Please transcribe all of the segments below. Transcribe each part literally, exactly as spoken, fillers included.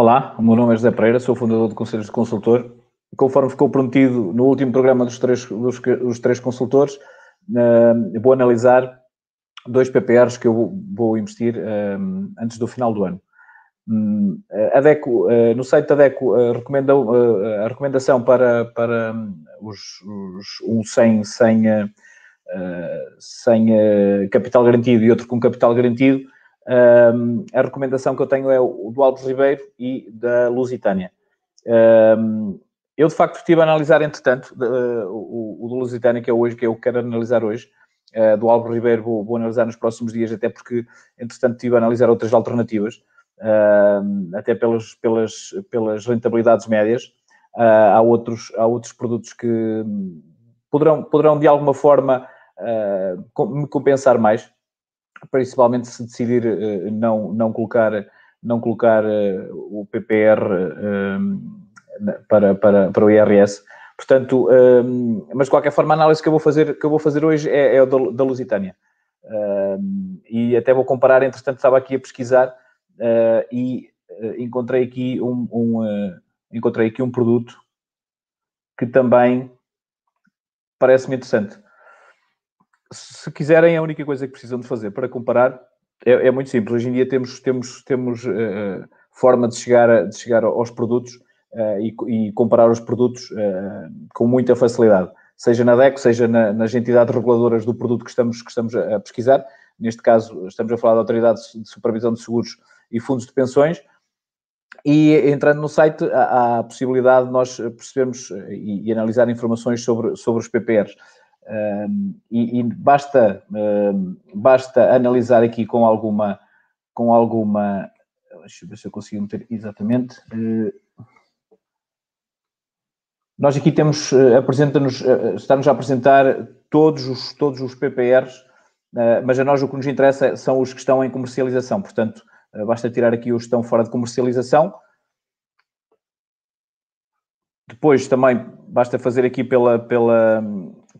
Olá, o meu nome é José Pereira, sou fundador do Conselhos de Consultor. Conforme ficou prometido no último programa dos três, dos, dos três consultores, uh, vou analisar dois P P Rs que eu vou, vou investir uh, antes do final do ano. Um, a Deco, uh, no site da Deco, uh, recomenda, uh, a recomendação para, para os, os, um sem, sem, uh, uh, sem uh, capital garantido e outro com capital garantido, um, a recomendação que eu tenho é o do Alves Ribeiro e da Lusitânia. Um, Eu, de facto, estive a analisar, entretanto, uh, o, o do Lusitânia, que é hoje, que eu quero analisar hoje, uh, do Alves Ribeiro vou, vou analisar nos próximos dias, até porque, entretanto, estive a analisar outras alternativas, uh, até pelas, pelas, pelas rentabilidades médias. Uh, há, outros, há outros produtos que poderão, poderão de alguma forma, uh, com, me compensar mais, principalmente se decidir uh, não, não colocar, não colocar uh, o P P R... Uh, Para, para, para o I R S, portanto, um, mas de qualquer forma a análise que eu vou fazer, que eu vou fazer hoje é, é a da, da Lusitânia, um, e até vou comparar, entretanto estava aqui a pesquisar uh, e uh, encontrei aqui um, um uh, encontrei aqui um produto que também parece-me interessante. Se quiserem, a única coisa que precisam de fazer para comparar é, é muito simples. Hoje em dia temos, temos, temos uh, forma de chegar, a, de chegar aos produtos Uh, e, e comparar os produtos uh, com muita facilidade, seja na Deco, seja na, nas entidades reguladoras do produto que estamos, que estamos a pesquisar. Neste caso, estamos a falar da Autoridade de Supervisão de Seguros e Fundos de Pensões, e entrando no site há a possibilidade de nós percebermos e, e analisar informações sobre, sobre os P P Rs. Uh, e e basta, uh, basta analisar aqui com alguma... Com alguma deixa eu ver se eu consigo meter exatamente... Uh, Nós aqui temos, apresenta-nos, estamos a apresentar todos os, todos os P P Rs, mas a nós o que nos interessa são os que estão em comercialização. Portanto, basta tirar aqui os que estão fora de comercialização. Depois também basta fazer aqui pela, pela,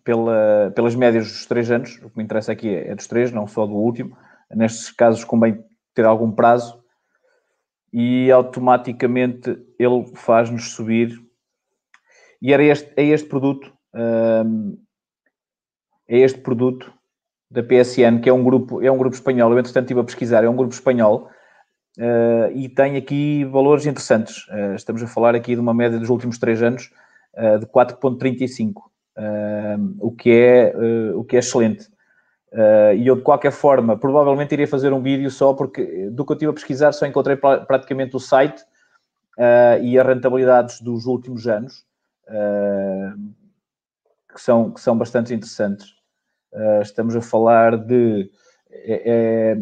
pela, pelas médias dos três anos. O que me interessa aqui é dos três, não só do último. Nestes casos convém ter algum prazo. E automaticamente ele faz-nos subir... E era este, é este produto, é este produto da P S N, que é um grupo, é um grupo espanhol. Eu, entretanto, estive a pesquisar, é um grupo espanhol e tem aqui valores interessantes. Estamos a falar aqui de uma média dos últimos três anos de quatro vírgula trinta e cinco, o que é, o que é excelente. E eu, de qualquer forma, provavelmente iria fazer um vídeo só, porque do que eu estive a pesquisar só encontrei praticamente o site e as rentabilidades dos últimos anos. Uh, que, são, que são bastante interessantes. Uh, estamos a falar de... É,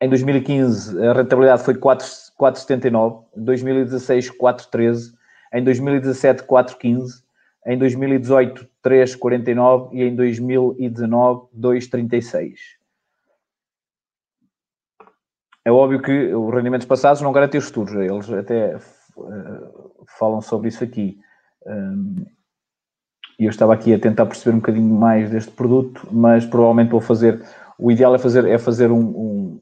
é, em dois mil e quinze, a rentabilidade foi quatro vírgula setenta e nove, em dois mil e dezasseis, quatro vírgula treze, em dois mil e dezassete, quatro vírgula quinze, em dois mil e dezoito, três vírgula quarenta e nove e em dois mil e dezanove, dois vírgula trinta e seis. É óbvio que os rendimentos passados não garantem os futuros, eles até uh, falam sobre isso aqui. E um, eu estava aqui a tentar perceber um bocadinho mais deste produto, mas provavelmente vou fazer... O ideal é fazer, é fazer um... um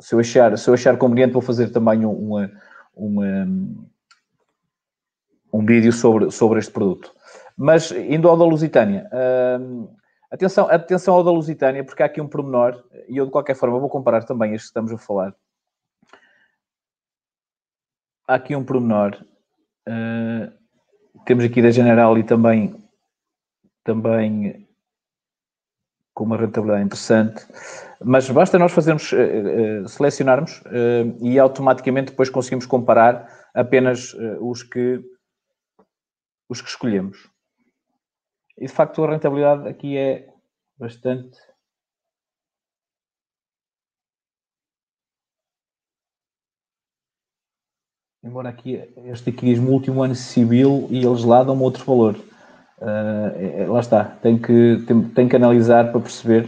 se, eu achar, se eu achar conveniente, vou fazer também um, um, um, um vídeo sobre, sobre este produto. Mas, indo ao da Lusitânia. Um, atenção, atenção ao da Lusitânia, porque há aqui um pormenor, e eu, de qualquer forma, vou comparar também este que estamos a falar. Há aqui um pormenor... Uh, Temos aqui da Generali também, também com uma rentabilidade interessante. Mas basta nós fazermos, uh, uh, selecionarmos uh, e automaticamente depois conseguimos comparar apenas uh, os, que, os que escolhemos. E de facto a rentabilidade aqui é bastante... Embora aqui, este aqui diz-me o último ano civil e eles lá dão-me outro valor. Uh, é, lá está, tem que, tem, tem que analisar para perceber.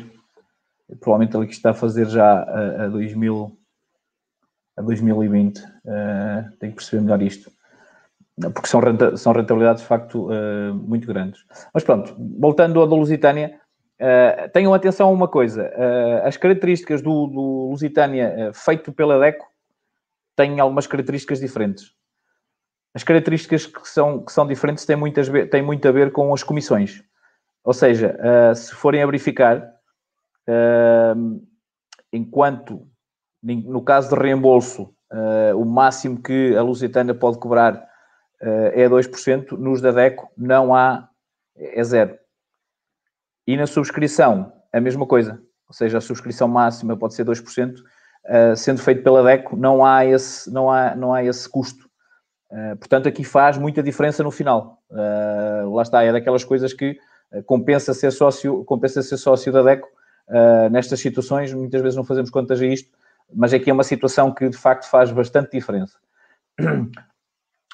Provavelmente ele aqui está a fazer já a, a, dois mil, a dois mil e vinte. Uh, tem que perceber melhor isto. Porque são, renta, são rentabilidades, de facto, uh, muito grandes. Mas pronto, voltando à da Lusitânia, uh, tenham atenção a uma coisa. Uh, as características do, do Lusitânia uh, feito pela Deco têm algumas características diferentes. As características que são, que são diferentes têm, muitas, têm muito a ver com as comissões. Ou seja, uh, se forem a verificar, uh, enquanto, no caso de reembolso, uh, o máximo que a Lusitânia pode cobrar uh, é dois por cento, nos da Deco não há, é zero. E na subscrição, a mesma coisa. Ou seja, a subscrição máxima pode ser dois por cento, uh, sendo feito pela Deco, não há esse, não há, não há esse custo. Uh, portanto, aqui faz muita diferença no final. Uh, lá está, é daquelas coisas que uh, compensa ser sócio, compensa ser sócio da Deco. Uh, nestas situações, muitas vezes não fazemos contas a isto, mas aqui é uma situação que, de facto, faz bastante diferença.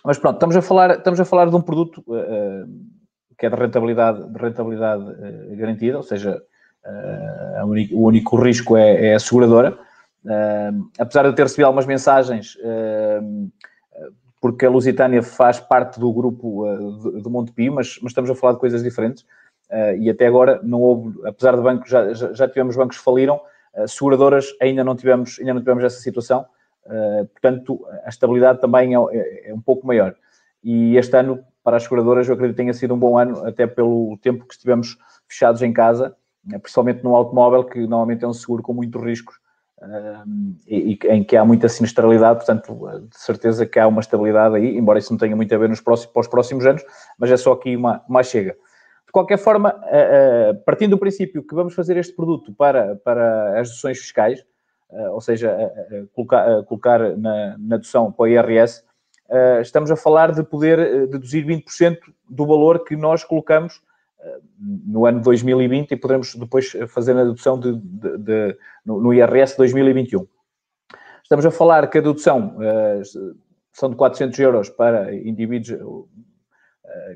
Mas pronto, estamos a falar, estamos a falar de um produto uh, que é de rentabilidade, de rentabilidade uh, garantida, ou seja, uh, a unico, o único risco é, é a seguradora. Uh, apesar de eu ter recebido algumas mensagens... Uh, porque a Lusitânia faz parte do grupo uh, do Monte Pio, mas, mas estamos a falar de coisas diferentes uh, e até agora não houve, apesar de bancos, já, já tivemos bancos que faliram, uh, seguradoras ainda não tivemos, ainda não tivemos essa situação, uh, portanto a estabilidade também é, é, é um pouco maior. E este ano, para as seguradoras, eu acredito que tenha sido um bom ano, até pelo tempo que estivemos fechados em casa, principalmente no automóvel, que normalmente é um seguro com muitos riscos, Um, e, e em que há muita sinistralidade, portanto, de certeza que há uma estabilidade aí, embora isso não tenha muito a ver nos próximos, para os próximos anos, mas é só aqui uma, uma chega. De qualquer forma, uh, uh, partindo do princípio que vamos fazer este produto para, para as deduções fiscais, uh, ou seja, uh, uh, colocar, uh, colocar na, na dedução para o I R S, uh, estamos a falar de poder deduzir vinte por cento do valor que nós colocamos no ano dois mil e vinte e poderemos depois fazer a dedução de, de, de, no, no I R S dois mil e vinte e um. Estamos a falar que a dedução uh, são de quatrocentos euros para indivíduos uh,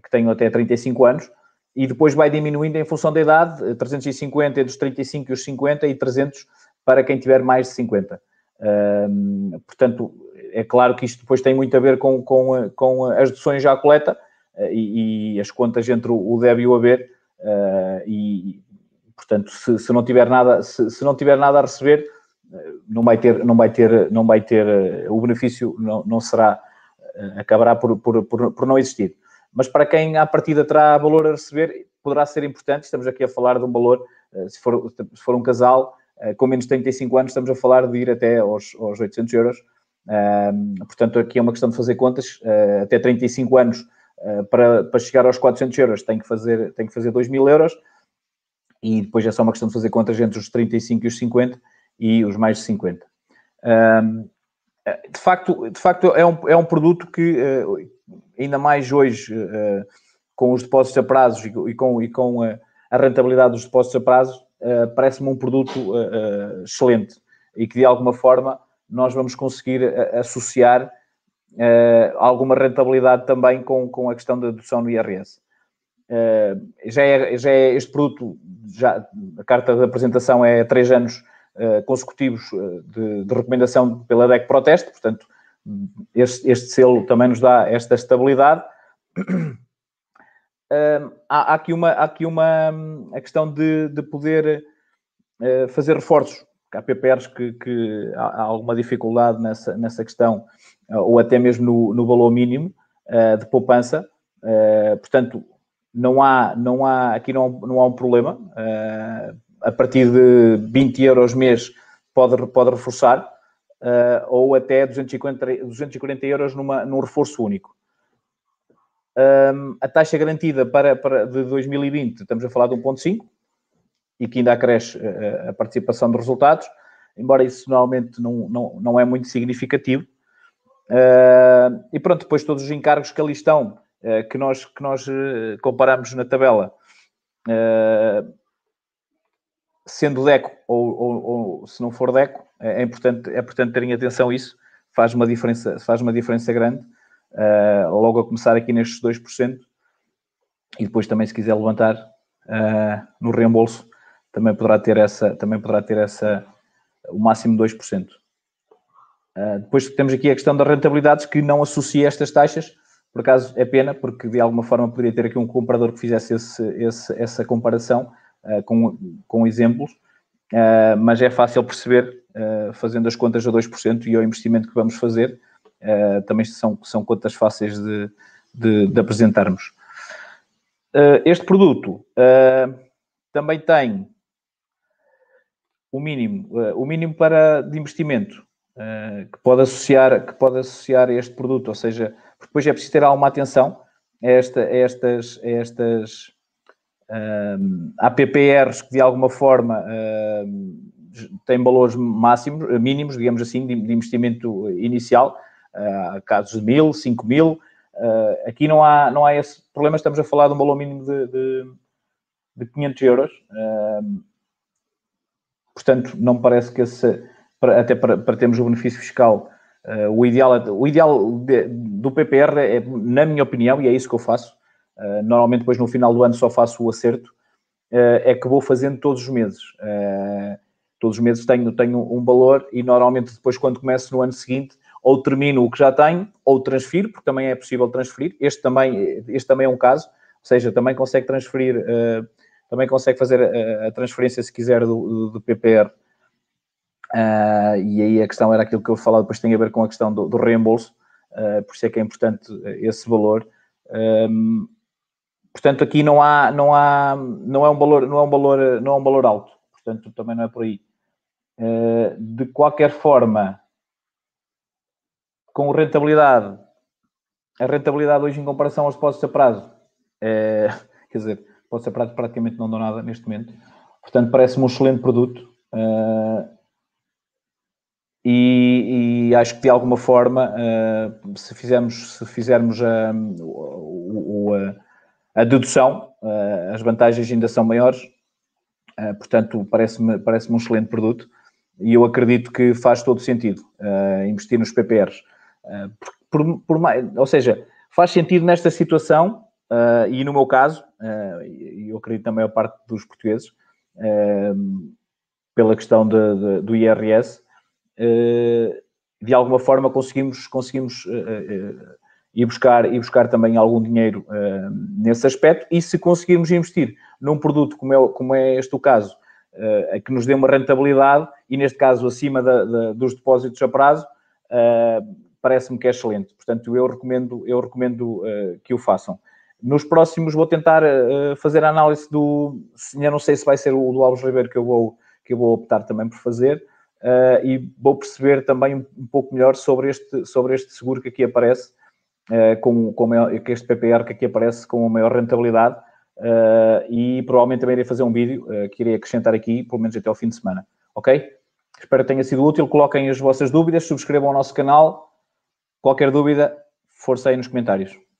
que tenham até trinta e cinco anos e depois vai diminuindo em função da idade, trezentos e cinquenta entre os trinta e cinco e os cinquenta e trezentos para quem tiver mais de cinquenta. Uh, portanto, é claro que isto depois tem muito a ver com, com, com as deduções já à coleta, E, e as contas entre o deve e o haver, uh, e, portanto, se, se, não tiver nada, se, se não tiver nada a receber, não vai ter, não vai ter, não vai ter uh, o benefício, não, não será, uh, acabará por, por, por, por não existir. Mas para quem, à partida, terá valor a receber, poderá ser importante. Estamos aqui a falar de um valor, uh, se, for, se for um casal, uh, com menos de trinta e cinco anos, estamos a falar de ir até aos, aos oitocentos euros. Uh, portanto, aqui é uma questão de fazer contas. Uh, até trinta e cinco anos, Uh, para, para chegar aos quatrocentos euros tem que fazer, tem que fazer dois mil euros e depois é só uma questão de fazer contas entre os trinta e cinco e os cinquenta e os mais de cinquenta. Uh, de facto, de facto é, um, é um produto que, uh, ainda mais hoje, uh, com os depósitos a prazos e, e com, e com a, a rentabilidade dos depósitos a prazos, uh, parece-me um produto uh, uh, excelente e que, de alguma forma, nós vamos conseguir uh, associar Uh, alguma rentabilidade também com, com a questão da dedução no I R S. Uh, já, é, já é este produto, já, a carta de apresentação é três anos uh, consecutivos de, de recomendação pela D E C Proteste, portanto, este, este selo também nos dá esta estabilidade. Uh, há, há aqui uma, há aqui uma a questão de, de poder uh, fazer reforços. Há P P Rs que, que há, há alguma dificuldade nessa, nessa questão, ou até mesmo no, no valor mínimo uh, de poupança. Uh, portanto, não há, não há, aqui não, não há um problema. Uh, a partir de vinte euros mês pode, pode reforçar, uh, ou até duzentos e quarenta euros numa, num reforço único. Um, a taxa garantida para, para de dois mil e vinte, estamos a falar de um vírgula cinco, e que ainda acresce a, a participação de resultados, embora isso normalmente não, não, não é muito significativo. Uh, e pronto, depois todos os encargos que ali estão, uh, que nós, que nós uh, comparamos na tabela, uh, sendo Deco ou, ou, ou se não for Deco, é importante, é importante terem atenção a isso, faz uma diferença, faz uma diferença grande, uh, logo a começar aqui nestes dois por cento, e depois também, se quiser levantar uh, no reembolso, também poderá ter essa, também poderá ter essa, o máximo dois por cento. Uh, depois temos aqui a questão das rentabilidades, que não associa estas taxas. Por acaso é pena, porque de alguma forma poderia ter aqui um comprador que fizesse esse, esse, essa comparação uh, com, com exemplos, uh, mas é fácil perceber, uh, fazendo as contas a dois por cento e ao investimento que vamos fazer, uh, também são, são contas fáceis de, de, de apresentarmos. Uh, este produto uh, também tem o mínimo, uh, o mínimo para, de investimento uh, que, pode associar, que pode associar a este produto, ou seja, depois é preciso ter alguma atenção a, esta, a estas, a estas uh, a P P Rs que de alguma forma uh, têm valores máximos, mínimos, digamos assim, de, de investimento inicial, uh, casos de mil, cinco mil. Uh, aqui não há, não há esse problema, estamos a falar de um valor mínimo de, de, de quinhentos euros, uh, portanto, não me parece que esse, para, até para, para termos o benefício fiscal, uh, o ideal, o ideal de, do P P R, é, na minha opinião, e é isso que eu faço, uh, normalmente depois no final do ano só faço o acerto, uh, é que vou fazendo todos os meses, uh, todos os meses tenho, tenho um valor e normalmente depois quando começo no ano seguinte, ou termino o que já tenho, ou transfiro, porque também é possível transferir. Este também, este também é um caso, ou seja, também consegue transferir, uh, também consegue fazer a, a transferência, se quiser, do, do P P R. Uh, e aí a questão era aquilo que eu falava, depois tem a ver com a questão do, do reembolso, uh, por isso é que é importante esse valor. Um, portanto, aqui não há, não há, não é um valor, não é um valor, não é um valor alto, portanto, também não é por aí. Uh, de qualquer forma, com rentabilidade, a rentabilidade hoje em comparação aos depósitos a prazo, é, quer dizer, depósitos a prazo praticamente não dão nada neste momento, portanto parece-me um excelente produto, uh, e, e acho que de alguma forma, uh, se fizermos, se fizermos a, a, a dedução, uh, as vantagens ainda são maiores, uh, portanto parece-me, parece-me um excelente produto e eu acredito que faz todo sentido uh, investir nos P P Rs. Uh, por, por mais, ou seja, faz sentido nesta situação, uh, e no meu caso, uh, e eu acredito na maior parte dos portugueses, uh, pela questão de, de, do I R S, uh, de alguma forma conseguimos, conseguimos uh, uh, ir, buscar, ir buscar também algum dinheiro uh, nesse aspecto, e se conseguirmos investir num produto como é, como é este o caso, uh, que nos dê uma rentabilidade, e neste caso acima da, da, dos depósitos a prazo, uh, parece-me que é excelente. Portanto, eu recomendo, eu recomendo uh, que o façam. Nos próximos vou tentar uh, fazer a análise do... Eu não sei se vai ser o do Alves Ribeiro que eu vou, que eu vou optar também por fazer, uh, e vou perceber também um, um pouco melhor sobre este, sobre este seguro que aqui aparece, uh, com, com maior, este P P R que aqui aparece com a maior rentabilidade, uh, e provavelmente também irei fazer um vídeo uh, que irei acrescentar aqui, pelo menos até ao fim de semana. Ok? Espero que tenha sido útil. Coloquem as vossas dúvidas, subscrevam o nosso canal. Qualquer dúvida, força aí nos comentários.